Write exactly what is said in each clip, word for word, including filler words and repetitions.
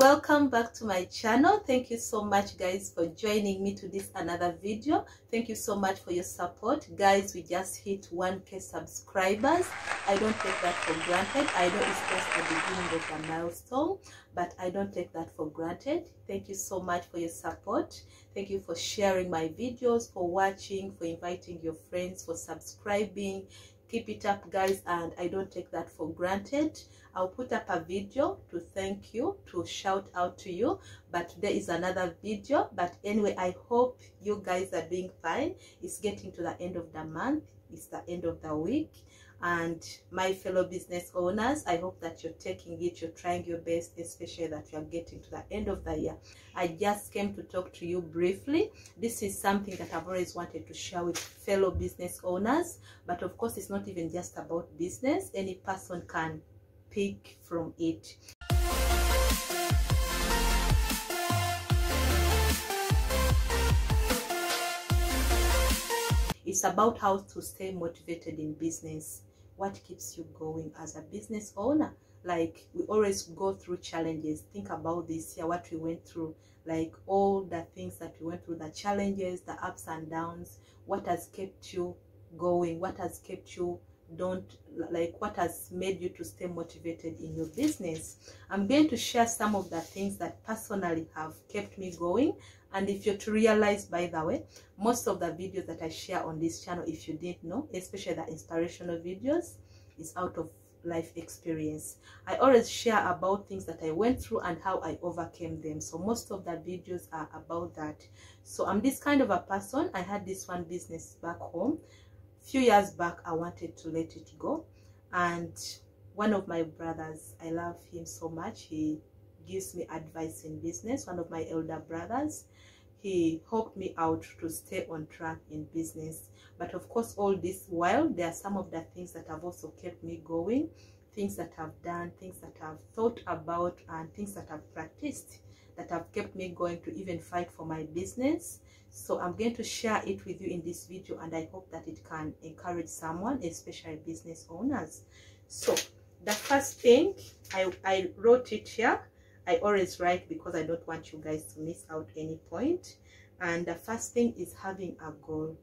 welcome back to my channel. Thank you so much guys for joining me to this another video. Thank you so much for your support guys. We just hit one K subscribers. I don't take that for granted. I know it's just the beginning of a milestone, but I don't take that for granted. Thank you so much for your support. Thank you for sharing my videos, for watching, for inviting your friends, for subscribing. Keep it up guys, and I don't take that for granted. I'll put up a video to thank you, to shout out to you, but there is another video. But anyway, I hope you guys are doing fine. It's getting to the end of the month, it's the end of the week, and my fellow business owners, I hope that you're taking it, you're trying your best, especially that you're getting to the end of the year. I just came to talk to you briefly. This is something that I've always wanted to share with fellow business owners, but of course it's not even just about business. Any person can pick from it. It's about how to stay motivated in business. What keeps you going as a business owner? Like, we always go through challenges. Think about this year, what we went through, like all the things that we went through, the challenges, the ups and downs. What has kept you going? What has kept you don't like what has made you to stay motivated in your business? I'm going to share some of the things that personally have kept me going. And if you're to realize, by the way, most of the videos that I share on this channel, if you didn't know, especially the inspirational videos, is out of life experience. I always share about things that I went through and how I overcame them. So most of the videos are about that. So I'm this kind of a person. I had this one business back home. Few years back, I wanted to let it go, and one of my brothers, I love him so much, he gives me advice in business. One of my elder brothers, he helped me out to stay on track in business. But of course, all this while, there are some of the things that have also kept me going, things that I've done, things that I've thought about, and things that I've practiced that have kept me going to even fight for my business. So I'm going to share it with you in this video, and I hope that it can encourage someone, especially business owners. So the first thing, I, I wrote it here. I always write because I don't want you guys to miss out any point. And the first thing is having a goal.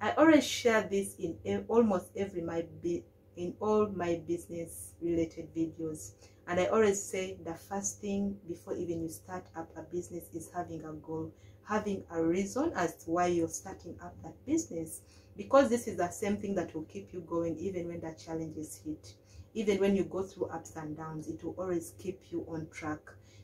I always share this in almost every my in all my business related videos. And I always say the first thing before even you start up a business is having a goal, having a reason as to why you're starting up that business. Because this is the same thing that will keep you going even when the challenges hit. Even when you go through ups and downs, it will always keep you on track.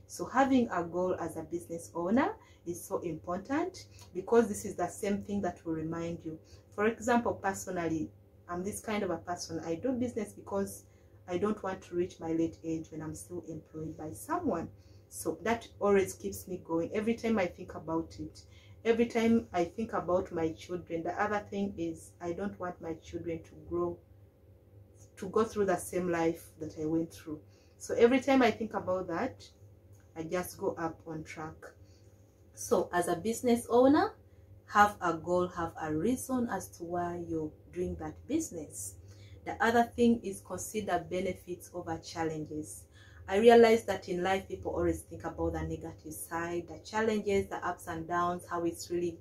So having a goal as a business owner is so important, because this is the same thing that will remind you. For example, personally, I'm this kind of a person. I do business because I don't want to reach my late age when I'm still employed by someone. So that always keeps me going. Every time I think about it, every time I think about my children. The other thing is, I don't want my children to grow, to go through the same life that I went through. So every time I think about that, I just go up on track. So as a business owner, have a goal, have a reason as to why you're doing that business. The other thing is consider benefits over challenges. I realize that in life, people always think about the negative side, the challenges, the ups and downs, how it's really,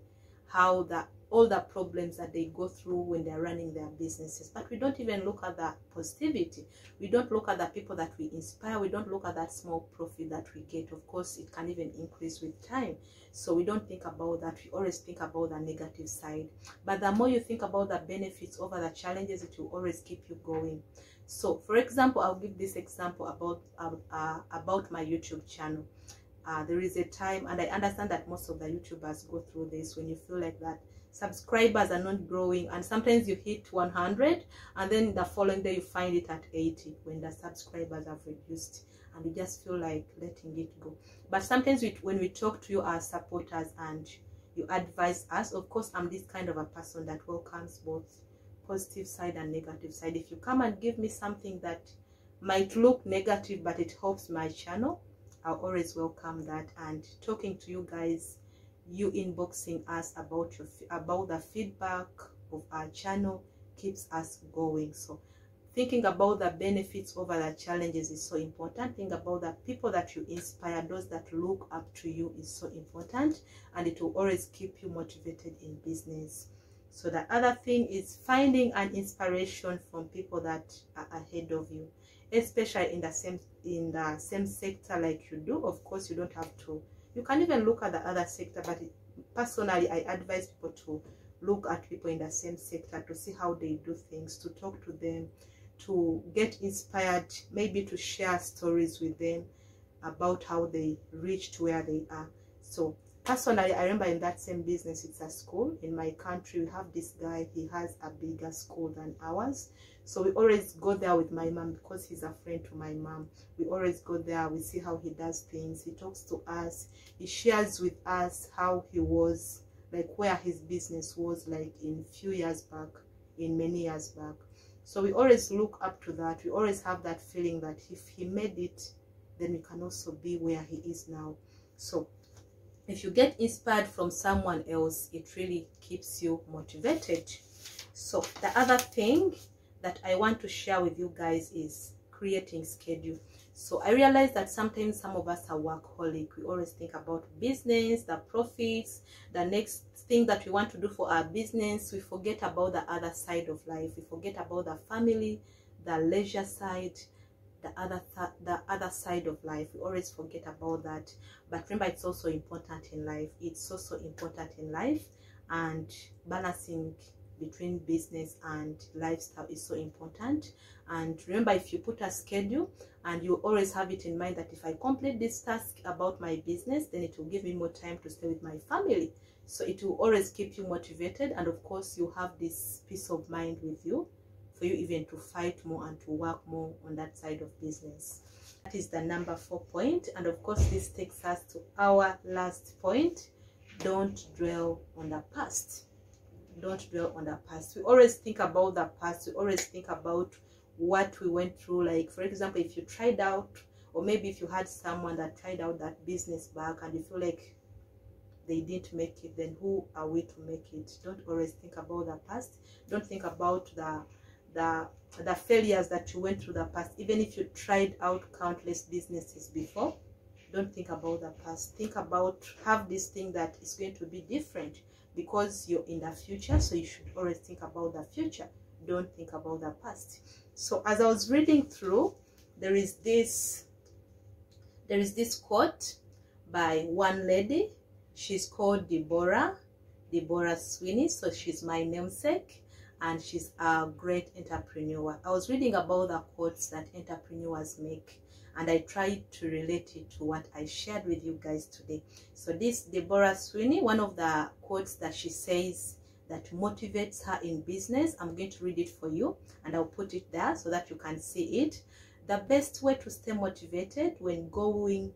how the, all the problems that they go through when they're running their businesses. But we don't even look at the positivity. We don't look at the people that we inspire. We don't look at that small profit that we get. Of course, it can even increase with time. So we don't think about that. We always think about the negative side. But the more you think about the benefits over the challenges, it will always keep you going. So, for example, I'll give this example about uh, uh, about my YouTube channel. Uh, there is a time, and I understand that most of the YouTubers go through this, when you feel like that subscribers are not growing, and sometimes you hit one hundred, and then the following day you find it at eighty when the subscribers have reduced, and you just feel like letting it go. But sometimes we, when we talk to you as supporters and you advise us, of course, I'm this kind of a person that welcomes both positive side and negative side. If you come and give me something that might look negative but it helps my channel, I'll always welcome that. And talking to you guys, you inboxing us about your about the feedback of our channel keeps us going. So Thinking about the benefits over the challenges is so important. Think about the people that you inspire, those that look up to you is so important, and it will always keep you motivated in business. So the other thing is finding an inspiration from people that are ahead of you, especially in the same in the same sector like you do. Of course, you don't have to. You can even look at the other sector, but personally, I advise people to look at people in the same sector to see how they do things, to talk to them, to get inspired, maybe to share stories with them about how they reached where they are. So personally, I remember in that same business, it's a school. In my country, we have this guy, he has a bigger school than ours. So we always go there with my mom because he's a friend to my mom. We always go there, we see how he does things. He talks to us, he shares with us how he was, like where his business was like in few years back, in many years back. So we always look up to that. We always have that feeling that if he made it, then we can also be where he is now. So if you get inspired from someone else, it really keeps you motivated. So the other thing that I want to share with you guys is creating schedule. So I realize that sometimes some of us are workaholic. We always think about business, the profits, the next thing that we want to do for our business. We forget about the other side of life. We forget about the family, the leisure side, the other th the other side of life. We always forget about that. But remember, it's also important in life. It's also important in life, and balancing between business and lifestyle is so important. And remember, if you put a schedule and you always have it in mind that if I complete this task about my business, then it will give me more time to stay with my family. So it will always keep you motivated, and of course you have this peace of mind with you for you even to fight more and to work more on that side of business. That is the number four point. And of course this takes us to our last point. Don't dwell on the past. Don't dwell on the past. We always think about the past. We always think about what we went through. Like, for example, if you tried out, or maybe if you had someone that tried out that business back and you feel like they didn't make it, then who are we to make it? Don't always think about the past. Don't think about the the the failures that you went through the past. Even if you tried out countless businesses before, don't think about the past. Think about, have this thing that is going to be different, because you're in the future, so you should always think about the future. Don't think about the past. So as I was reading through, there is this there is this quote by one lady. She's called Deborah, Deborah Sweeney. So she's my namesake, and she's a great entrepreneur. I was reading about the quotes that entrepreneurs make, and I tried to relate it to what I shared with you guys today. So this Deborah Sweeney, one of the quotes that she says that motivates her in business, I'm going to read it for you, and I'll put it there so that you can see it. The best way to stay motivated when going,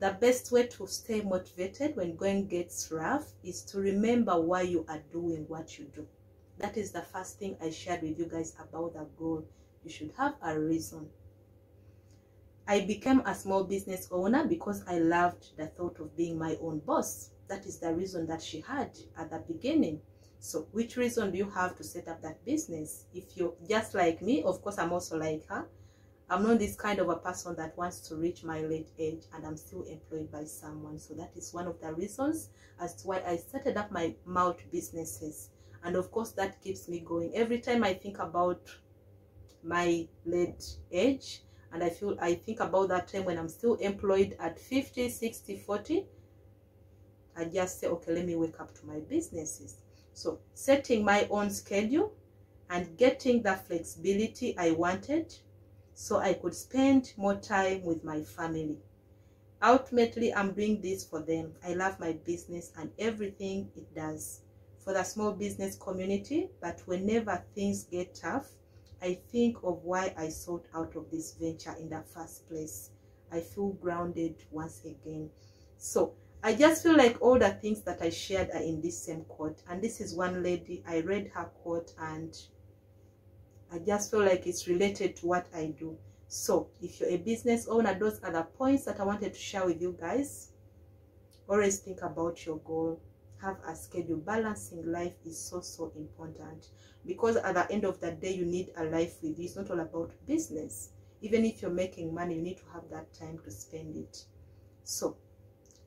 the best way to stay motivated when going gets rough is to remember why you are doing what you do. That is the first thing I shared with you guys about the goal. You should have a reason. I became a small business owner because I loved the thought of being my own boss. That is the reason that she had at the beginning. So which reason do you have to set up that business? If you're just like me, of course I'm also like her. I'm not this kind of a person that wants to reach my late age and I'm still employed by someone. So that is one of the reasons as to why I started up my mouth businesses. And of course that keeps me going. Every time I think about my late age, and I feel I think about that time when I'm still employed at fifty, sixty, forty, I just say, okay, let me wake up to my businesses. So setting my own schedule and getting the flexibility I wanted so I could spend more time with my family. Ultimately, I'm doing this for them. I love my business and everything it does for the small business community, but whenever things get tough, I think of why I sought out of this venture in the first place. I feel grounded once again. So I just feel like all the things that I shared are in this same quote. And this is one lady. I read her quote and I just feel like it's related to what I do. So if you're a business owner, those are the points that I wanted to share with you guys. Always think about your goal. have a schedule. Balancing life is so, so important, because at the end of the day, you need a life with you. It's not all about business. Even if you're making money, you need to have that time to spend it. So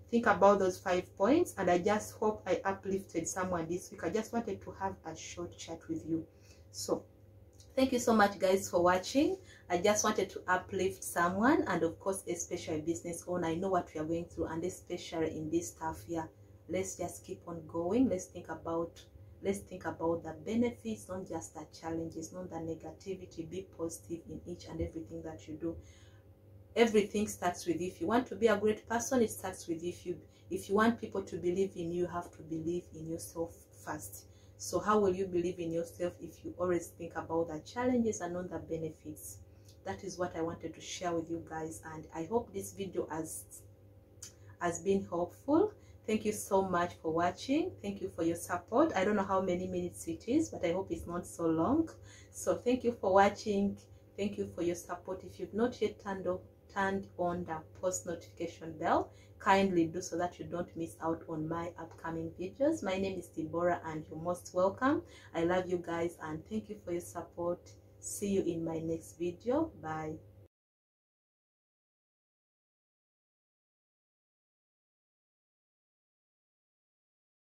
think about those five points, and I just hope I uplifted someone this week. I just wanted to have a short chat with you. So thank you so much, guys, for watching. I just wanted to uplift someone, and of course, especially business owner. I know what we are going through, and especially in this tough year. Let's just keep on going. Let's think about let's think about the benefits, not just the challenges, not the negativity. Be positive in each and everything that you do. Everything starts with you. If you want to be a great person, it starts with you. If you if you want people to believe in you, you have to believe in yourself first. So how will you believe in yourself if you always think about the challenges and not the benefits? That is what I wanted to share with you guys, and I hope this video has has been helpful. Thank you so much for watching. Thank you for your support. I don't know how many minutes it is, but I hope it's not so long. So thank you for watching. Thank you for your support. If you've not yet turned on, turned on the post notification bell, kindly do so that you don't miss out on my upcoming videos. My name is Deborah, and you're most welcome. I love you guys, and thank you for your support. See you in my next video. Bye.